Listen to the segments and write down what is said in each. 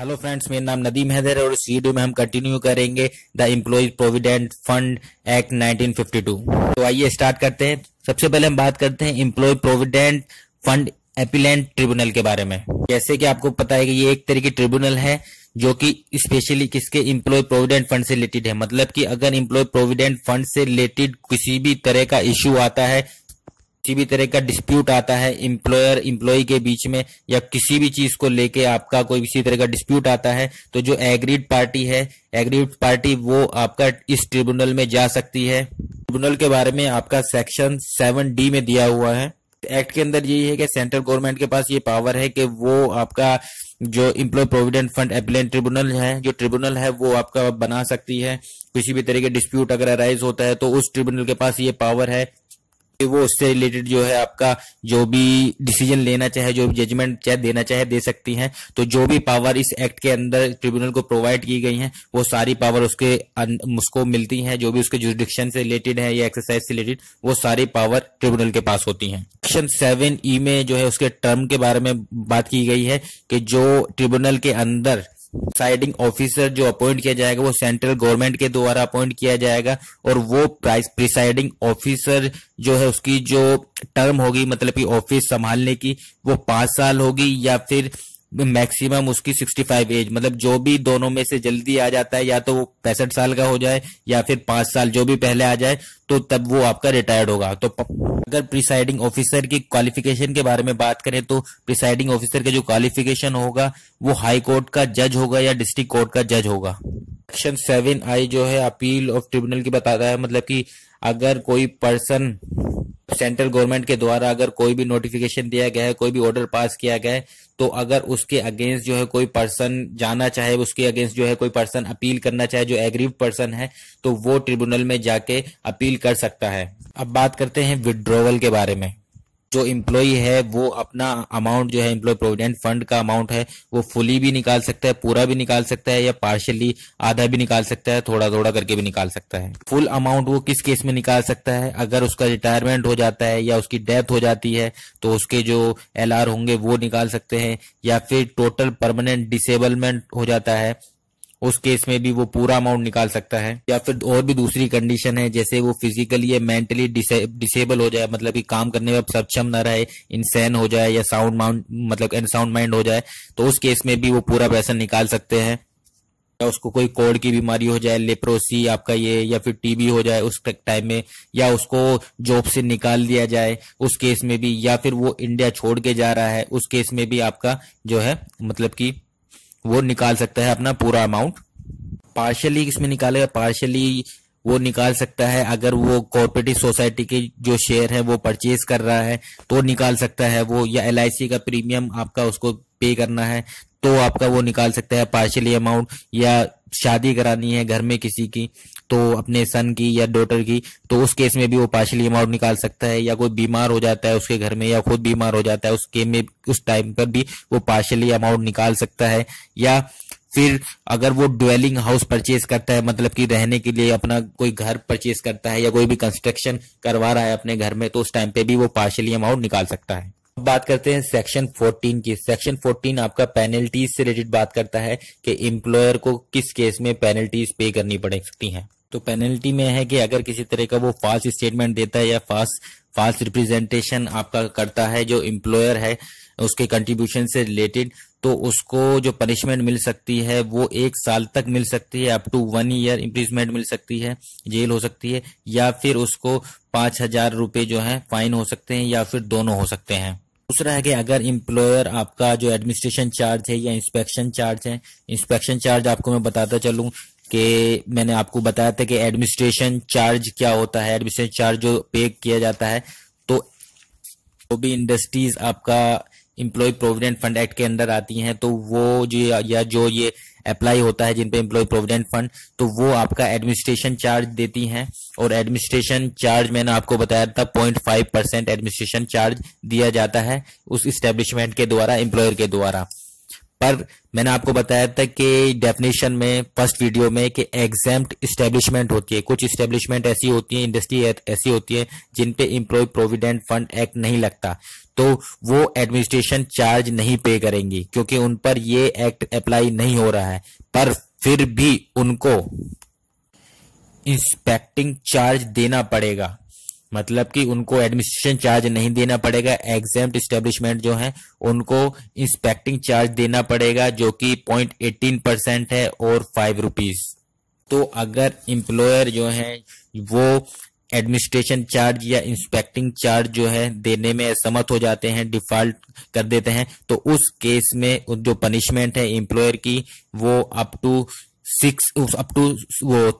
Hello friends, मेरा नाम नदीम हैदर है और इस वीडियो में हम कंटिन्यू करेंगे the employees provident fund act 1952। तो आइए स्टार्ट करते हैं। सबसे पहले हम बात करते हैं employee provident fund appellate tribunal के बारे में। जैसे कि आपको पता है कि ये एक तरह की ट्रिब्यूनल है जो कि स्पेशली किसके एम्प्लॉय प्रोविडेंट फंड से रिलेटेड है। मतलब कि अगर एम्प्लॉय प्रोविडेंट फंड से रिलेटेड किसी भी तरह का इश्यू आता है, किसी भी तरह का डिस्प्यूट आता है एम्प्लॉयर एम्प्लॉय के बीच में, या किसी भी चीज को लेके आपका कोई किसी तरह का डिस्प्यूट आता है, तो जो एग्रीड पार्टी है, एग्रीड पार्टी वो आपका इस ट्रिब्यूनल में जा सकती है। ट्रिब्यूनल के बारे में आपका सेक्शन 7D में दिया हुआ है। एक्ट के अंदर यही है कि सेंट्रल गवर्नमेंट के पास ये पावर है कि वो आपका जो employee provident fund appellate tribunal है, जो ट्रिब्यूनल है वो आपका बना सकती है। किसी भी तरह के डिस्प्यूट अगर अराइज होता है तो उस ट्रिब्यूनल के पास ये पावर है कि वो उससे रिलेटेड जो है आपका जो भी डिसीजन लेना चाहे, जो भी जजमेंट चाहे देना चाहे दे सकती हैं। तो जो भी पावर इस एक्ट के अंदर ट्रिब्यूनल को प्रोवाइड की गई हैं वो सारी पावर उसको मिलती हैं। जो भी उसके जुरिडिक्शन से रिलेटेड है या एक्सरसाइज से रिलेटेड, वो सारी पावर ट्रिब्यूनल के पास होती हैं। सेक्शन 7E में जो है उसके टर्म के बारे में बात की गई है कि जो ट्रिब्यूनल के अंदर प्रिसाइडिंग ऑफिसर जो अपॉइंट किया जाएगा वो सेंट्रल गवर्नमेंट के द्वारा अपॉइंट किया जाएगा, और वो प्रिसाइडिंग ऑफिसर जो है उसकी जो टर्म होगी, मतलब कि ऑफिस संभालने की, वो 5 साल होगी या फिर मैक्सिमम उसकी 65 एज, मतलब जो भी दोनों में से जल्दी आ जाता है, या तो वो 65 साल का हो जाए या फिर 5 साल, जो भी पहले आ जाए तो तब वो आपका रिटायर्ड होगा। तो अगर प्रिसाइडिंग ऑफिसर की क्वालिफिकेशन के बारे में बात करें तो प्रिसाइडिंग ऑफिसर का जो क्वालिफिकेशन होगा वो हाई कोर्ट का जज होगा या डिस्ट्रिक्ट कोर्ट का जज होगा। सेक्शन 7I जो है अपील ऑफ ट्रिब्यूनल की बताता है, मतलब कि अगर कोई पर्सन सेंट्रल गवर्नमेंट के द्वारा अगर कोई भी नोटिफिकेशन दिया गया है, कोई भी ऑर्डर पास किया गया है, तो अगर उसके अगेंस्ट जो है कोई पर्सन जाना चाहे, उसके अगेंस्ट जो है कोई पर्सन अपील करना चाहे, जो एग्रीव पर्सन है, तो वो ट्रिब्यूनल में जाके अपील कर सकता है। अब बात करते हैं विड्रॉवल के बारे में। जो एम्प्लॉई है वो अपना अमाउंट जो है एम्प्लॉय प्रोविडेंट फंड का अमाउंट है वो फुली भी निकाल सकता है, पूरा भी निकाल सकता है, या पार्शियली आधा भी निकाल सकता है, थोड़ा थोड़ा करके भी निकाल सकता है। फुल अमाउंट वो किस केस में निकाल सकता है? अगर उसका रिटायरमेंट हो जाता है या उसकी डेथ हो जाती है तो उसके जो LR होंगे वो निकाल सकते हैं, या फिर टोटल परमानेंट डिसेबलमेंट हो जाता है उस केस में भी वो पूरा अमाउंट निकाल सकता है, या फिर और भी दूसरी कंडीशन है जैसे वो फिजिकली या मेंटली डिसेबल हो जाए, मतलब कि काम करने में सक्षम ना रहे, इनसेन हो जाए, या साउंड माइंड हो जाए, तो उस केस में भी वो पूरा पैसा निकाल सकते हैं। या उसको कोई कोढ़ की बीमारी हो जाए, लेप्रोसी आपका ये, या फिर TB हो जाए उस टाइम में, या उसको जॉब से निकाल दिया जाए उस केस में भी, या फिर वो इंडिया छोड़ के जा रहा है उस केस में भी आपका जो है मतलब कि वो निकाल सकता है अपना पूरा अमाउंट। पार्शियली किसमें निकालेगा? पार्शियली वो निकाल सकता है अगर वो कॉर्पोरेटिव सोसाइटी के जो शेयर है वो परचेज कर रहा है तो निकाल सकता है वो, या LIC का प्रीमियम आपका उसको पे करना है तो आपका वो निकाल सकता है पार्शियली अमाउंट, या शादी करानी है घर में किसी की तो अपने सन की या डॉटर की, तो उस केस में भी वो पार्शियली अमाउंट निकाल सकता है, या कोई बीमार हो जाता है उसके घर में या खुद बीमार हो जाता है उस टाइम पर भी वो पार्शियली अमाउंट निकाल सकता है, या फिर अगर वो ड्वेलिंग हाउस परचेज करता है, मतलब कि रहने के लिए अपना कोई घर परचेज करता है या कोई भी कंस्ट्रक्शन करवा रहा है अपने घर में, तो उस टाइम पे भी वो पार्शियली अमाउंट निकाल सकता है। बात करते हैं सेक्शन 14 की। सेक्शन 14 आपका पेनल्टीज से रिलेटेड बात करता है कि एम्प्लॉयर को किस केस में पेनल्टीज पे करनी पड़ सकती हैं। तो पेनल्टी में है कि अगर किसी तरह का वो फाल्स स्टेटमेंट देता है या फाल्स रिप्रेजेंटेशन आपका करता है जो एम्प्लॉयर है उसके कंट्रीब्यूशन से रिलेटेड, तो उसको जो पनिशमेंट मिल सकती है वो 1 साल तक मिल सकती है, अप टू 1 ईयर इम्प्रिजमेंट मिल सकती है, जेल हो सकती है, या फिर उसको 5,000 रुपये जो है फाइन हो सकते हैं, या फिर दोनों हो सकते हैं। दूसरा है कि अगर एम्प्लॉयर आपका जो एडमिनिस्ट्रेशन चार्ज है या इंस्पेक्शन चार्ज है, इंस्पेक्शन चार्ज आपको मैं बताता चलूं कि मैंने आपको बताया था कि एडमिनिस्ट्रेशन चार्ज क्या होता है। एडमिनिस्ट्रेशन चार्ज जो पे किया जाता है तो जो भी इंडस्ट्रीज आपका एम्प्लॉय प्रोविडेंट फंड एक्ट के अंदर आती हैं तो वो जो या जो ये अप्लाई होता है जिन पे एम्प्लॉय प्रोविडेंट फंड, तो वो आपका एडमिनिस्ट्रेशन चार्ज देती हैं, और एडमिनिस्ट्रेशन चार्ज मैंने आपको बताया था 0.5% एडमिनिस्ट्रेशन चार्ज दिया जाता है उस इस्टेब्लिशमेंट के द्वारा, एम्प्लॉयर के द्वारा। पर मैंने आपको बताया था कि डेफिनेशन में फर्स्ट वीडियो में कि एग्जेम्प्ट एस्टेब्लिशमेंट होती है, कुछ एस्टेब्लिशमेंट ऐसी होती है, इंडस्ट्री ऐसी होती है जिन पे एम्प्लॉय प्रोविडेंट फंड एक्ट नहीं लगता, तो वो एडमिनिस्ट्रेशन चार्ज नहीं पे करेंगी क्योंकि उन पर ये एक्ट अप्लाई नहीं हो रहा है। पर फिर भी उनको इंस्पेक्टिंग चार्ज देना पड़ेगा, मतलब कि उनको एडमिनिस्ट्रेशन चार्ज नहीं देना पड़ेगा, एग्जेम्प्ट एस्टेब्लिशमेंट जो है उनको इंस्पेक्टिंग चार्ज देना पड़ेगा जो कि 0.18% है और 5 रुपीज। तो अगर एम्प्लॉयर जो है वो एडमिनिस्ट्रेशन चार्ज या इंस्पेक्टिंग चार्ज जो है देने में असमर्थ हो जाते हैं, डिफॉल्ट कर देते हैं, तो उस केस में जो पनिशमेंट है एम्प्लॉयर की वो अप टू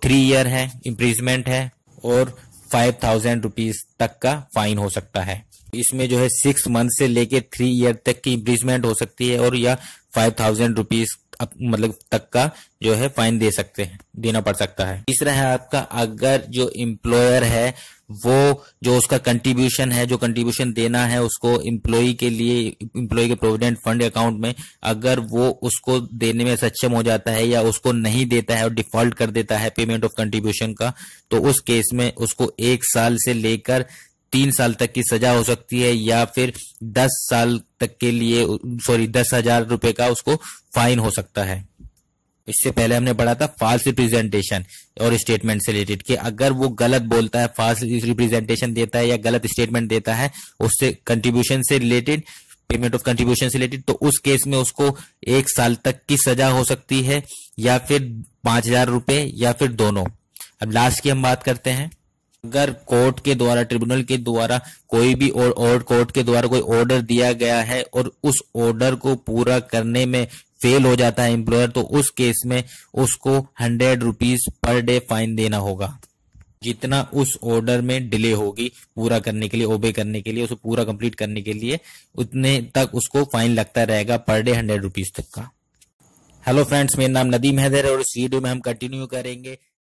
3 ईयर है, इम्प्रिजमेंट है और 5,000 रुपीज तक का फाइन हो सकता है। इसमें जो है 6 मंथ से लेके 3 ईयर तक की इम्प्रिजमेंट हो सकती है और या 5,000 रुपीज मतलब तक का जो है फाइन दे सकते हैं, देना पड़ सकता है। तीसरा है आपका, अगर जो एम्प्लॉयर है वो जो उसका कंट्रीब्यूशन है, जो कंट्रीब्यूशन देना है उसको एम्प्लॉई के लिए, एम्प्लॉई के प्रोविडेंट फंड अकाउंट में, अगर वो उसको देने में सक्षम हो जाता है या उसको नहीं देता है और डिफॉल्ट कर देता है पेमेंट ऑफ कंट्रीब्यूशन का, तो उस केस में उसको 1 साल से लेकर 3 साल तक की सजा हो सकती है या फिर 10 साल तक के लिए 10,000 रुपए का उसको फाइन हो सकता है। इससे पहले हमने पढ़ा था फाल्स रिप्रेजेंटेशन और स्टेटमेंट से रिलेटेड कि अगर वो गलत बोलता है, फाल्स रिप्रेजेंटेशन देता है या गलत स्टेटमेंट देता है उससे कंट्रीब्यूशन से रिलेटेड, पेमेंट ऑफ कंट्रीब्यूशन से रिलेटेड, तो उस केस में उसको 1 साल तक की सजा हो सकती है या फिर 5,000 रुपए या फिर दोनों। अब लास्ट की हम बात करते हैं, अगर कोर्ट के द्वारा, ट्रिब्यूनल के द्वारा कोई भी और कोर्ट के द्वारा कोई ऑर्डर दिया गया है और उस ऑर्डर को पूरा करने में फेल हो जाता है एम्प्लॉयर, तो उस केस में उसको 100 रुपीज पर डे फाइन देना होगा, जितना उस ऑर्डर में डिले होगी पूरा करने के लिए, ओबे करने के लिए, उसे पूरा कंप्लीट करने के लिए, उतने तक उसको फाइन लगता रहेगा पर डे 100 रुपीज तक का। हेलो फ्रेंड्स, मेरा नाम नदीम हैदर है और इस वीडियो में हम कंटिन्यू करेंगे